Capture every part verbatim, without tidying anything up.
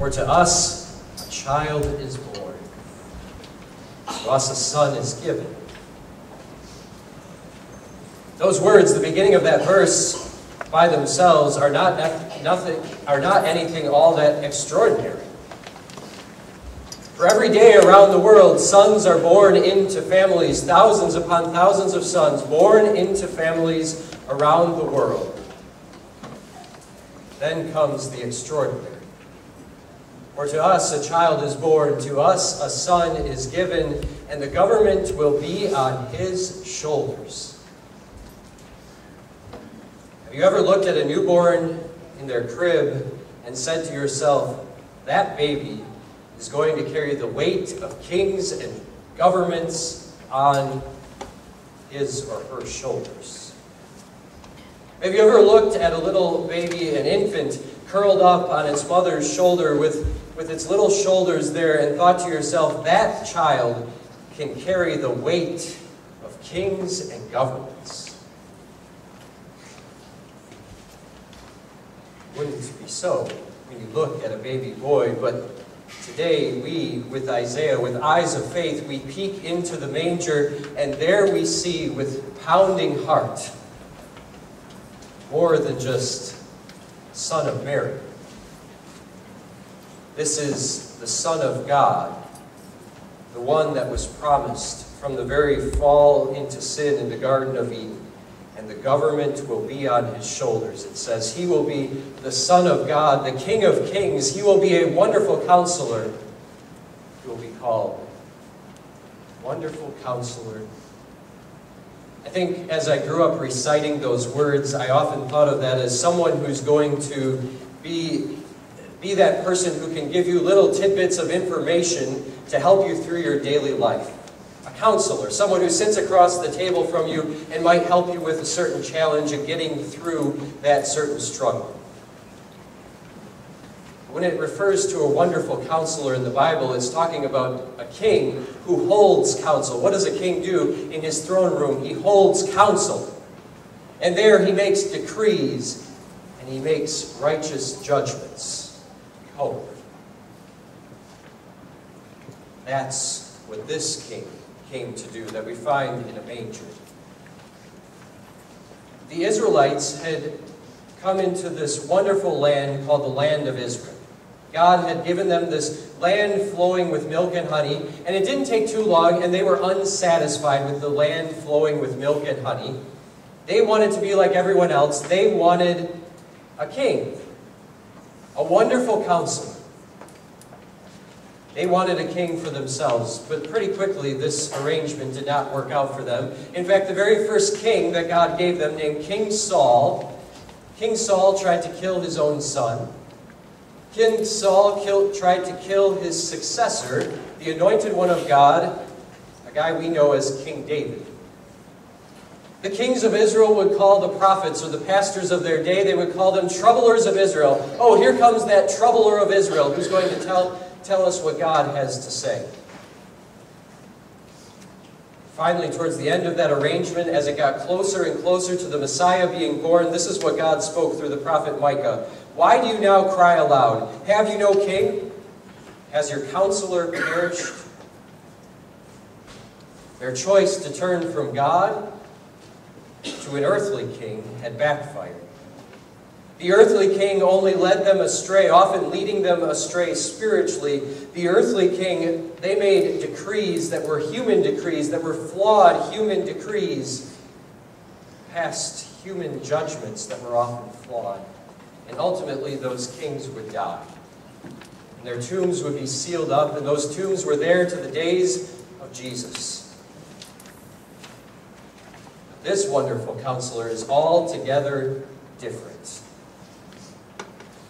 For to us a child is born, to us a son is given. Those words, the beginning of that verse, by themselves are not nothing, are not anything all that extraordinary. For every day around the world, sons are born into families, thousands upon thousands of sons born into families around the world. Then comes the extraordinary. For to us a child is born, to us a son is given, and the government will be on his shoulders. Have you ever looked at a newborn in their crib and said to yourself, that baby is going to carry the weight of kings and governments on his or her shoulders? Have you ever looked at a little baby, an infant, curled up on its mother's shoulder with, with its little shoulders there and thought to yourself, that child can carry the weight of kings and governments? Wouldn't it be so when you look at a baby boy? But today we, with Isaiah, with eyes of faith, we peek into the manger, and there we see with pounding heart more than just Son of Mary. This is the Son of God, the one that was promised from the very fall into sin in the Garden of Eden. And the government will be on his shoulders. It says he will be the Son of God, the King of Kings. He will be a wonderful counselor. He will be called Wonderful Counselor. I think as I grew up reciting those words, I often thought of that as someone who's going to be, be that person who can give you little tidbits of information to help you through your daily life. A counselor, someone who sits across the table from you and might help you with a certain challenge and getting through that certain struggle. When it refers to a wonderful counselor in the Bible, it's talking about a king who holds counsel. What does a king do in his throne room? He holds counsel. And there he makes decrees and he makes righteous judgments. Hope. That's what this king came to do, that we find in a manger. The Israelites had come into this wonderful land called the land of Israel. God had given them this land flowing with milk and honey, and it didn't take too long, and they were unsatisfied with the land flowing with milk and honey. They wanted to be like everyone else. They wanted a king, a wonderful counselor. They wanted a king for themselves, but pretty quickly this arrangement did not work out for them. In fact, the very first king that God gave them, named King Saul, King Saul tried to kill his own son. King Saul killed, tried to kill his successor, the anointed one of God, a guy we know as King David. The kings of Israel would call the prophets or the pastors of their day, they would call them troublers of Israel. Oh, here comes that troubler of Israel who's going to tell Tell us what God has to say. Finally, towards the end of that arrangement, as it got closer and closer to the Messiah being born, this is what God spoke through the prophet Micah. Why do you now cry aloud? Have you no king? Has your counselor perished? Their choice to turn from God to an earthly king had backfired. The earthly king only led them astray, often leading them astray spiritually. The earthly king, they made decrees that were human decrees, that were flawed human decrees, passed human judgments that were often flawed. And ultimately, those kings would die. And their tombs would be sealed up, and those tombs were there to the days of Jesus. But this wonderful counselor is altogether different.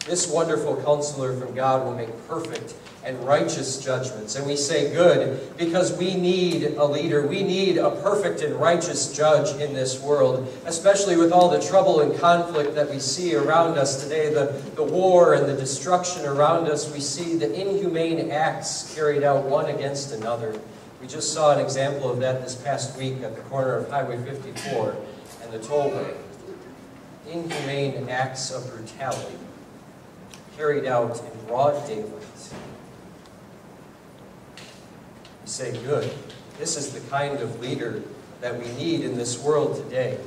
This wonderful counselor from God will make perfect and righteous judgments. And we say good because we need a leader. We need a perfect and righteous judge in this world, especially with all the trouble and conflict that we see around us today, the, the war and the destruction around us. We see the inhumane acts carried out one against another. We just saw an example of that this past week at the corner of Highway fifty-four and the tollway. Inhumane acts of brutality carried out in broad daylight. You say, good. This is the kind of leader that we need in this world today.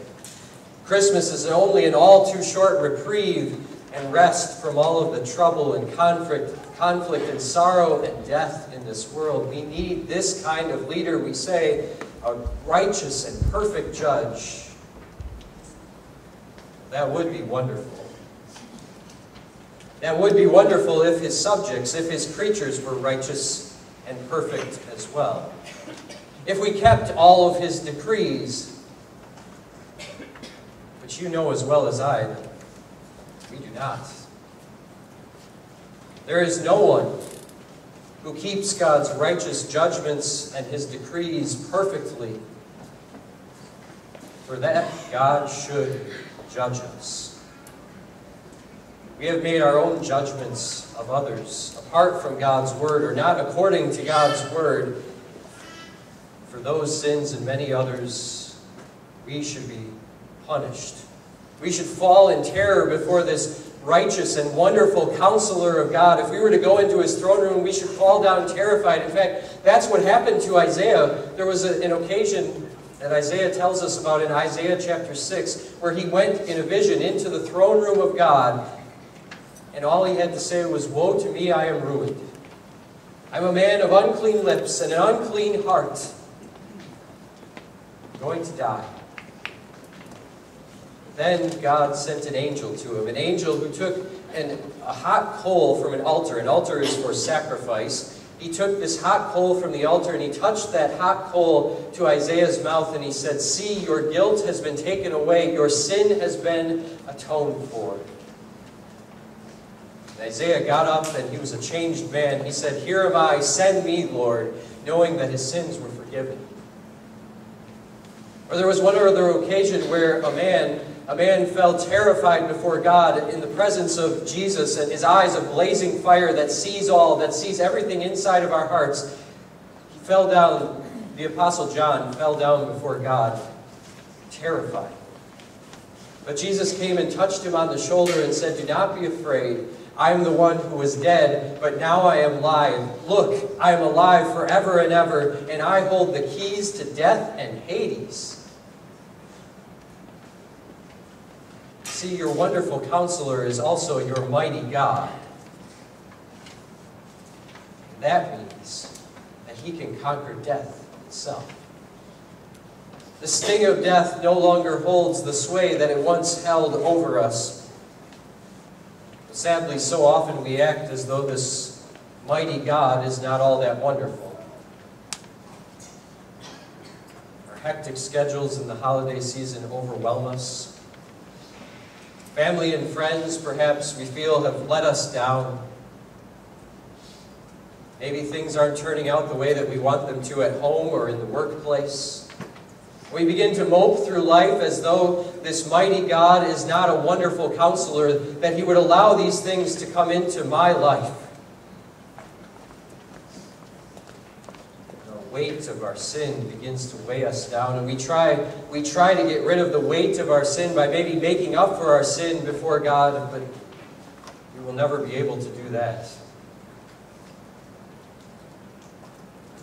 Christmas is only an all-too-short reprieve and rest from all of the trouble and conflict, conflict and sorrow and death in this world. We need this kind of leader, we say, a righteous and perfect judge. That would be wonderful. That would be wonderful if his subjects, if his creatures were righteous and perfect as well. If we kept all of his decrees. But you know as well as I that we do not. There is no one who keeps God's righteous judgments and his decrees perfectly. For that, God should judge us. We have made our own judgments of others, apart from God's word, or not according to God's word. For those sins and many others, we should be punished. We should fall in terror before this righteous and wonderful counselor of God. If we were to go into his throne room, we should fall down terrified. In fact, that's what happened to Isaiah. There was a, an occasion that Isaiah tells us about in Isaiah chapter six, where he went in a vision into the throne room of God, and all he had to say was, "Woe to me, I am ruined. I'm a man of unclean lips and an unclean heart. I'm going to die." Then God sent an angel to him, an angel who took an, a hot coal from an altar. An altar is for sacrifice. He took this hot coal from the altar, and he touched that hot coal to Isaiah's mouth, and he said, "See, your guilt has been taken away. Your sin has been atoned for." And Isaiah got up, and he was a changed man. He said, "Here am I, send me, Lord," knowing that his sins were forgiven. Or there was one other occasion where a man... A man fell terrified before God in the presence of Jesus, and his eyes a blazing fire that sees all, that sees everything inside of our hearts. He fell down, the Apostle John fell down before God, terrified. But Jesus came and touched him on the shoulder and said, "Do not be afraid. I am the one who was dead, but now I am alive. Look, I am alive forever and ever, and I hold the keys to death and Hades. See, your wonderful counselor is also your mighty God." And that means that he can conquer death itself. The sting of death no longer holds the sway that it once held over us. Sadly, so often we act as though this mighty God is not all that wonderful. Our hectic schedules in the holiday season overwhelm us. Family and friends, perhaps, we feel have let us down. Maybe things aren't turning out the way that we want them to at home or in the workplace. We begin to mope through life as though this mighty God is not a wonderful counselor, that he would allow these things to come into my life. Weight of our sin begins to weigh us down, and we try we try to get rid of the weight of our sin by maybe making up for our sin before God, but we will never be able to do that.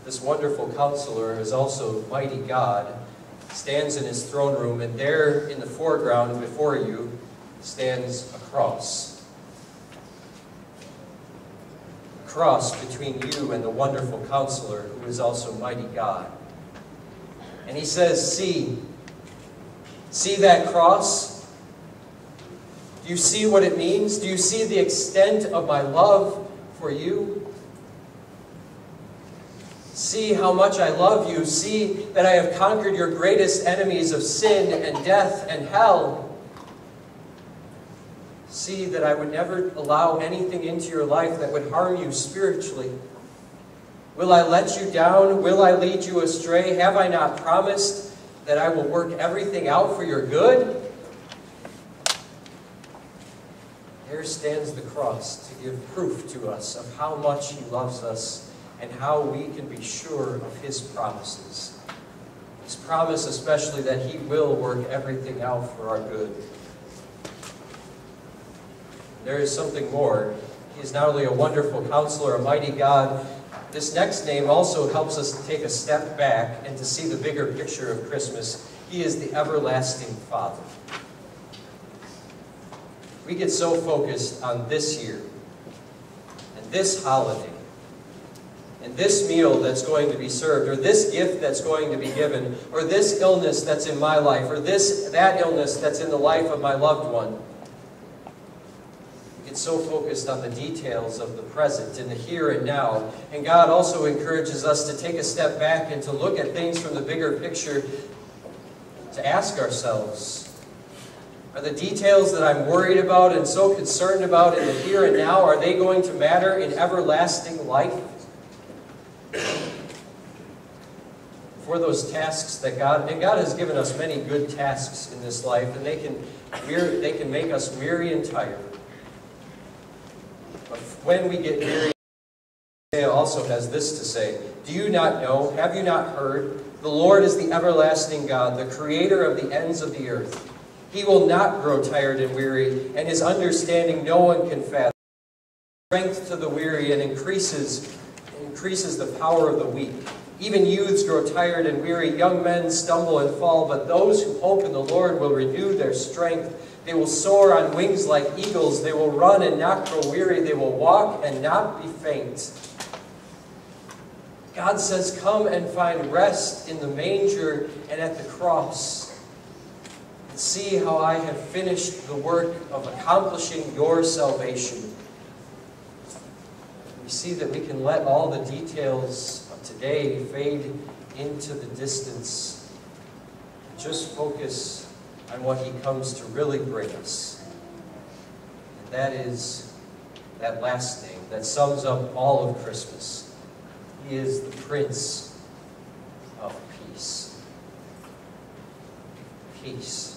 This wonderful counselor is also mighty God, stands in his throne room, and there in the foreground before you stands a cross. A cross between you and the wonderful counselor, who is also mighty God. And he says, see. See that cross? Do you see what it means? Do you see the extent of my love for you? See how much I love you. See that I have conquered your greatest enemies of sin and death and hell. See that I would never allow anything into your life that would harm you spiritually. Will I let you down? Will I lead you astray? Have I not promised that I will work everything out for your good? There stands the cross to give proof to us of how much he loves us and how we can be sure of his promises. His promise especially that he will work everything out for our good. There is something more He's not only a wonderful counselor, a mighty God. This next name also helps us to take a step back and to see the bigger picture of Christmas. He is the everlasting Father. We get so focused on this year and this holiday and this meal that's going to be served, or this gift that's going to be given, or this illness that's in my life, or this that illness that's in the life of my loved one. We get so focused on the details of the present and the here and now. And God also encourages us to take a step back and to look at things from the bigger picture, to ask ourselves, are the details that I'm worried about and so concerned about in the here and now, are they going to matter in everlasting life? For those tasks that God, and God has given us many good tasks in this life, and they can, they can make us weary and tired. But when we get weary, Isaiah also has this to say, do you not know, have you not heard? The Lord is the everlasting God, the creator of the ends of the earth. He will not grow tired and weary, and his understanding no one can fathom. Strength to the weary and increases, increases the power of the weak. Even youths grow tired and weary, young men stumble and fall, but those who hope in the Lord will renew their strength. They will soar on wings like eagles. They will run and not grow weary. They will walk and not be faint. God says, come and find rest in the manger and at the cross. See how I have finished the work of accomplishing your salvation. We see that we can let all the details of today fade into the distance. Just focus on what he comes to really bring us. And that is that last name that sums up all of Christmas. He is the Prince of Peace. Peace.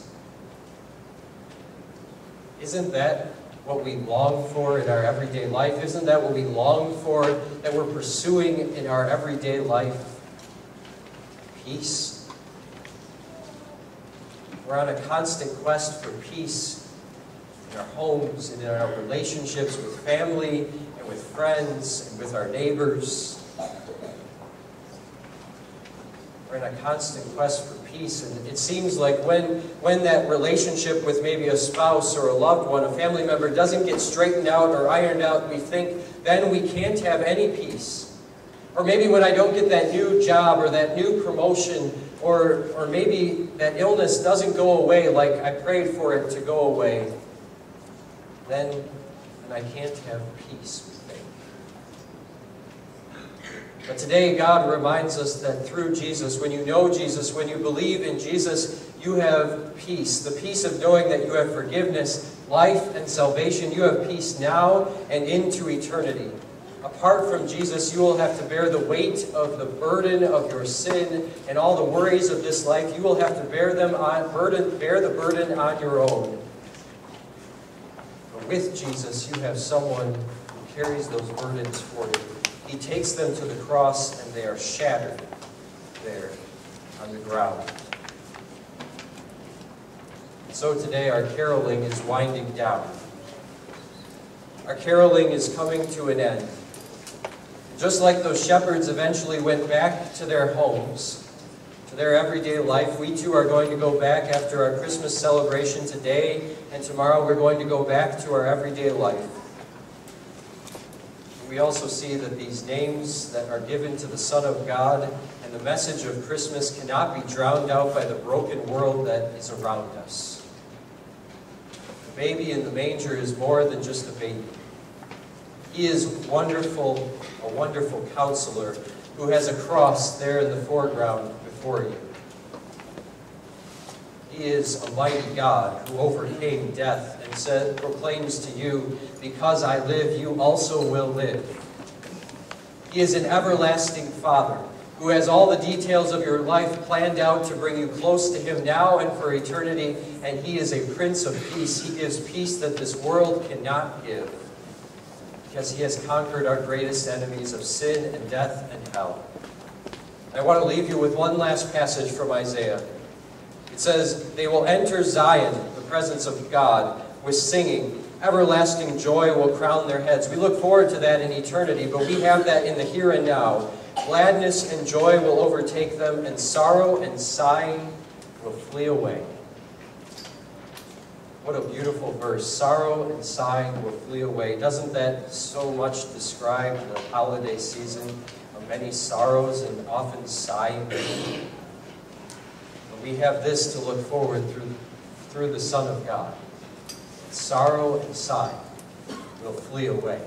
Isn't that what we long for in our everyday life? Isn't that what we long for, that we're pursuing in our everyday life? Peace. We're on a constant quest for peace in our homes and in our relationships with family and with friends and with our neighbors. We're in a constant quest for peace. Peace. And it seems like when, when that relationship with maybe a spouse or a loved one, a family member, doesn't get straightened out or ironed out, we think then we can't have any peace. Or maybe when I don't get that new job or that new promotion, or, or maybe that illness doesn't go away like I prayed for it to go away, then, then I can't have peace. But today God reminds us that through Jesus, when you know Jesus, when you believe in Jesus, you have peace. The peace of knowing that you have forgiveness, life, and salvation. You have peace now and into eternity. Apart from Jesus, you will have to bear the weight of the burden of your sin and all the worries of this life. You will have to bear them on burden, bear the burden on your own. But with Jesus, you have someone who carries those burdens for you. He takes them to the cross, and they are shattered there on the ground. So today our caroling is winding down. Our caroling is coming to an end. Just like those shepherds eventually went back to their homes, to their everyday life, we too are going to go back after our Christmas celebration today, and tomorrow we're going to go back to our everyday life. We also see that these names that are given to the Son of God and the message of Christmas cannot be drowned out by the broken world that is around us. The baby in the manger is more than just a baby. He is wonderful, a wonderful counselor who has a cross there in the foreground before you. He is a mighty God who overcame death and said, proclaims to you, because I live, you also will live. He is an everlasting Father who has all the details of your life planned out to bring you close to him now and for eternity, and he is a Prince of Peace. He gives peace that this world cannot give because he has conquered our greatest enemies of sin and death and hell. I want to leave you with one last passage from Isaiah. It says, they will enter Zion, the presence of God, with singing. Everlasting joy will crown their heads. We look forward to that in eternity, but we have that in the here and now. Gladness and joy will overtake them, and sorrow and sighing will flee away. What a beautiful verse. Sorrow and sighing will flee away. Doesn't that so much describe the holiday season of many sorrows and often sighing? But we have this to look forward through, through the Son of God. Sorrow and sighing will flee away.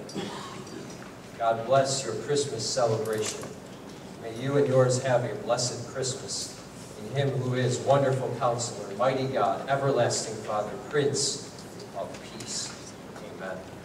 God bless your Christmas celebration. May you and yours have a blessed Christmas in Him who is Wonderful Counselor, Mighty God, Everlasting Father, Prince of Peace. Amen.